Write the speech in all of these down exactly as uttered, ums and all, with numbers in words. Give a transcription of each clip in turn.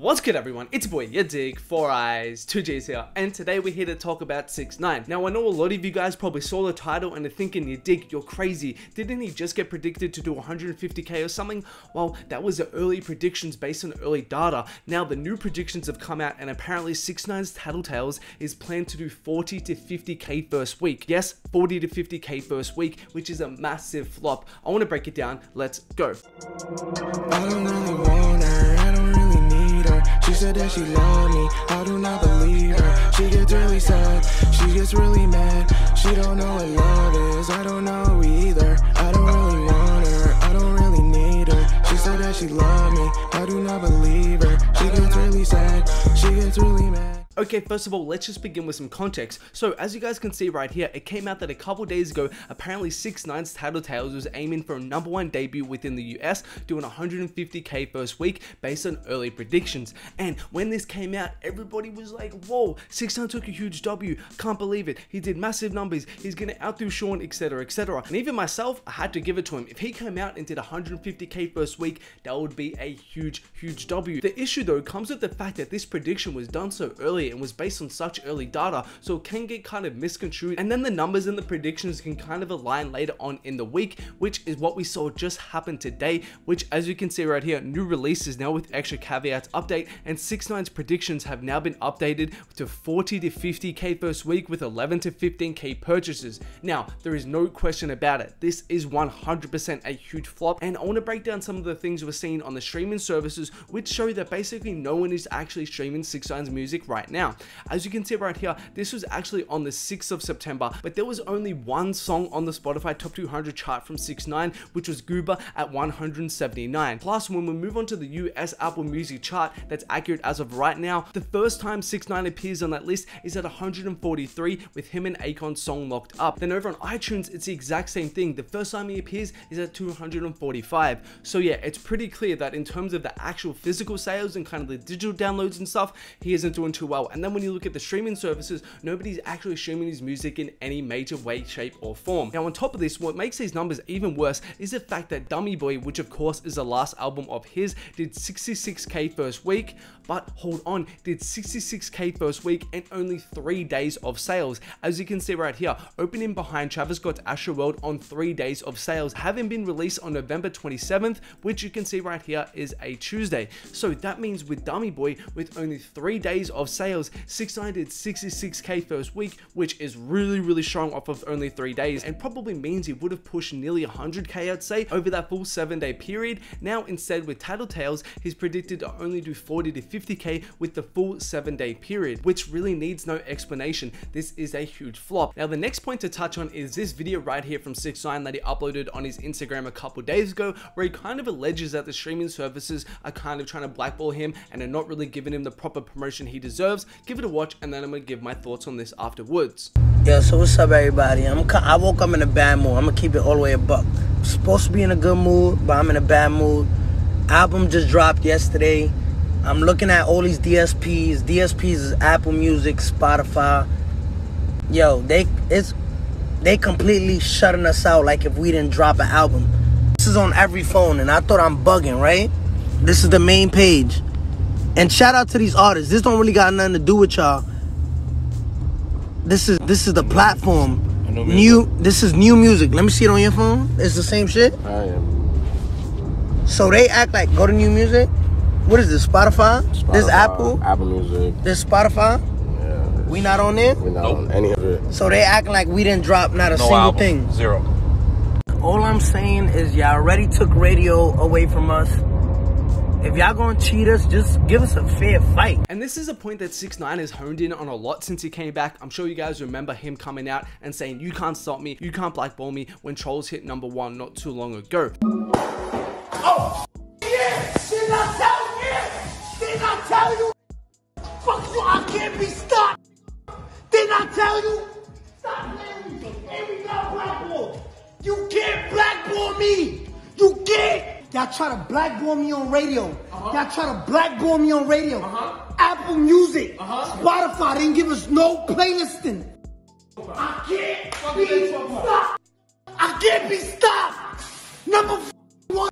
What's good, everyone? It's your boy YaDig, Four Eyes, Two J's here, and today we're here to talk about six nine. Now I know a lot of you guys probably saw the title and are thinking, YaDig, you're crazy. Didn't he just get predicted to do one hundred fifty K or something? Well, that was the early predictions based on early data. Now the new predictions have come out, and apparently six nine's Tattletales is planned to do forty to fifty K first week. Yes, forty to fifty K first week, which is a massive flop. I want to break it down. Let's go. I don't really want her. I don't really need her. She said that she loved me. I do not believe her. She gets really sad. She gets really mad. She don't know what love is. I don't know either. I don't really want her. I don't really need her. She said that she loved me. I do not believe her. She gets really sad. She gets really mad. Okay, first of all, let's just begin with some context. So, as you guys can see right here, it came out that a couple days ago, apparently six nine's Tattletales was aiming for a number one debut within the U S, doing one hundred fifty K first week based on early predictions. And when this came out, everybody was like, whoa, six nine took a huge W, can't believe it, he did massive numbers, he's gonna outdo Sean, et cetera, et cetera. And even myself, I had to give it to him. If he came out and did one hundred fifty K first week, that would be a huge, huge W. The issue though comes with the fact that this prediction was done so early and was based on such early data, so it can get kind of misconstrued, and then the numbers and the predictions can kind of align later on in the week, which is what we saw just happen today, which, as you can see right here, new releases now with extra caveats update, and six nine's predictions have now been updated to forty to fifty K first week with eleven to fifteen K purchases. Now, there is no question about it. This is one hundred percent a huge flop, and I want to break down some of the things we're seeing on the streaming services, which show that basically no one is actually streaming six nine's music right now. Now, as you can see right here, this was actually on the sixth of September, but there was only one song on the Spotify Top two hundred chart from six nine, which was Gooba at one hundred seventy-nine. Plus, when we move on to the U S Apple Music chart that's accurate as of right now, the first time six nine appears on that list is at one hundred forty-three with him and Akon's song Locked Up. Then over on iTunes, it's the exact same thing. The first time he appears is at two hundred forty-five. So yeah, it's pretty clear that in terms of the actual physical sales and kind of the digital downloads and stuff, he isn't doing too well. And then when you look at the streaming services, nobody's actually streaming his music in any major way, shape, or form. Now, on top of this, what makes these numbers even worse is the fact that Dummy Boy, which of course is the last album of his, did sixty-six K first week, but hold on, did sixty-six K first week and only three days of sales. As you can see right here, opening behind Travis Scott's Astroworld on three days of sales, having been released on November twenty-seventh, which you can see right here is a Tuesday. So that means with Dummy Boy, with only three days of sales, six nine did sixty-six K first week, which is really, really strong off of only three days and probably means he would have pushed nearly one hundred K, I'd say, over that full seven day period. Now, instead with Tattletales, he's predicted to only do forty to fifty K with the full seven day period, which really needs no explanation. This is a huge flop. Now, the next point to touch on is this video right here from six nine that he uploaded on his Instagram a couple days ago, where he kind of alleges that the streaming services are kind of trying to blackball him and are not really giving him the proper promotion he deserves. Give it a watch, and then I'm gonna give my thoughts on this afterwards. Yeah, so what's up, everybody? I'm I woke up in a bad mood. I'm gonna keep it all the way a buck. I'm supposed to be in a good mood, but I'm in a bad mood. Album just dropped yesterday. I'm looking at all these D S Ps. D S Ps is Apple Music, Spotify. Yo, they it's they completely shutting us out. Like if we didn't drop an album. This is on every phone, and I thought I'm bugging, right? This is the main page. And shout out to these artists. This don't really got nothing to do with y'all. This is this is the platform. New. This is new music. Let me see it on your phone. It's the same shit. I am. So they act like go to new music. What is this? Spotify. Spotify this Apple. Apple Music. This Spotify. Yeah. We not on there. We not nope. on any of it. So they acting like we didn't drop not a no single album. thing. Zero. All I'm saying is y'all already took radio away from us. If y'all gonna cheat us, just give us a fair fight. And this is a point that six nine has honed in on a lot since he came back. I'm sure you guys remember him coming out and saying, you can't stop me, you can't blackball me, when Trolls hit number one not too long ago. Oh, yeah, she's not telling you, did I tell you, fuck you, I can't be stopped, did I tell you, stop playing me, and we got blackball, you can't blackball me, you can't. Y'all try to blackball me on radio. Uh-huh. Y'all try to blackball me on radio. Uh-huh. Apple Music, uh-huh. Spotify didn't give us no playlisting. Okay. I can't Fuck be stopped. I can't be stopped. Number one,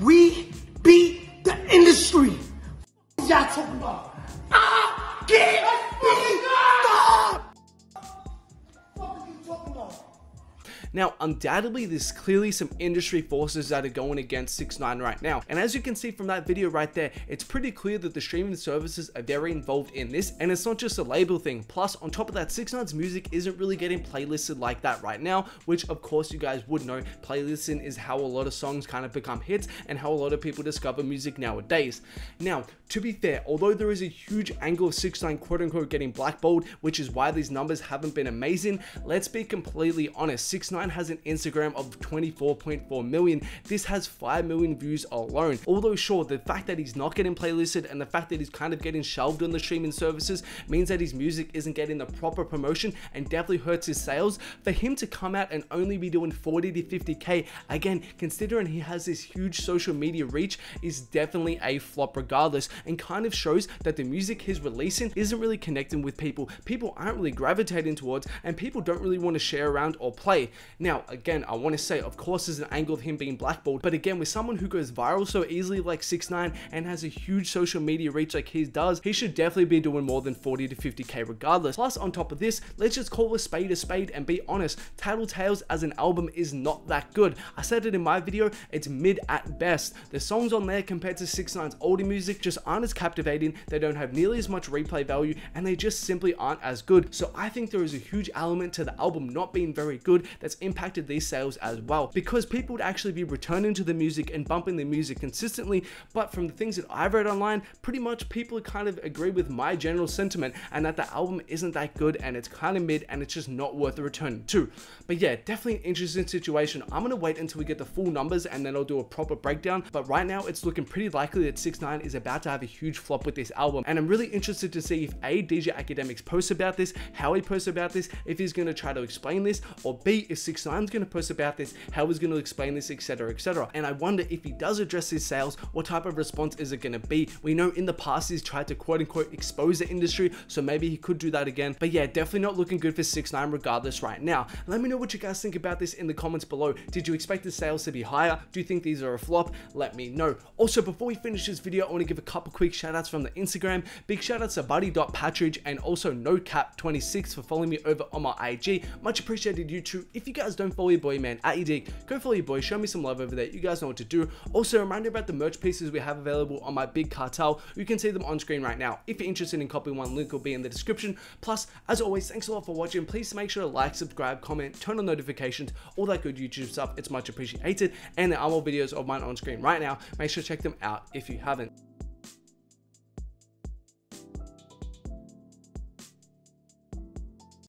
we beat the industry. y'all talking about? Ah, get me stop! What are you talking about? Now, undoubtedly, there's clearly some industry forces that are going against six nine right now. And as you can see from that video right there, it's pretty clear that the streaming services are very involved in this. And it's not just a label thing. Plus, on top of that, six nine's music isn't really getting playlisted like that right now, which of course you guys would know. Playlisting is how a lot of songs kind of become hits and how a lot of people discover music nowadays. Now, to be fair, although there is a huge angle of six nine quote unquote getting blackballed, which is why these numbers haven't been amazing, let's be completely honest. six nine has an Instagram of twenty-four point four million. This has five million views alone. Although sure, the fact that he's not getting playlisted and the fact that he's kind of getting shelved on the streaming services means that his music isn't getting the proper promotion and definitely hurts his sales. For him to come out and only be doing forty to fifty K, again, considering he has this huge social media reach, is definitely a flop regardless, and kind of shows that the music he's releasing isn't really connecting with people. People aren't really gravitating towards, and people don't really want to share around or play. Now, again, I want to say, of course, there's an angle of him being blackballed, but again, with someone who goes viral so easily like six nine and has a huge social media reach like he does, he should definitely be doing more than forty to fifty K regardless. Plus, on top of this, let's just call a spade a spade and be honest, Tattletales as an album is not that good. I said it in my video, it's mid at best. The songs on there compared to six nine's older music just aren't as captivating, they don't have nearly as much replay value, and they just simply aren't as good. So I think there is a huge element to the album not being very good that's impacted these sales as well, because people would actually be returning to the music and bumping the music consistently. But from the things that I've read online, pretty much people kind of agree with my general sentiment and that the album isn't that good and it's kind of mid and it's just not worth a return to. But yeah, definitely an interesting situation. I'm gonna wait until we get the full numbers and then I'll do a proper breakdown, but right now it's looking pretty likely that six nine is about to have a huge flop with this album, and I'm really interested to see if A, D J Academics posts about this, how he posts about this, if he's gonna try to explain this, or B, if six nine's going to post about this, how he's going to explain this, etc, etc. And I wonder if he does address his sales, what type of response is it going to be? We know in the past he's tried to quote unquote expose the industry, so maybe he could do that again. But yeah, definitely not looking good for six nine regardless right now. Let me know what you guys think about this in the comments below. Did you expect the sales to be higher? Do you think these are a flop? Let me know. Also, before we finish this video, I want to give a couple quick shout outs from the Instagram. Big shout outs to buddy dot patridge and also no cap twenty-six for following me over on my I G. Much appreciated, you too. If you guys don't follow your boy, man, at YaDig, go follow your boy, show me some love over there, you guys know what to do. Also, a reminder about the merch pieces we have available on my big cartel, you can see them on screen right now. If you're interested in copying one, link will be in the description. Plus, as always, thanks a lot for watching, please make sure to like, subscribe, comment, turn on notifications, all that good YouTube stuff, it's much appreciated, and there are more videos of mine on screen right now, make sure to check them out if you haven't.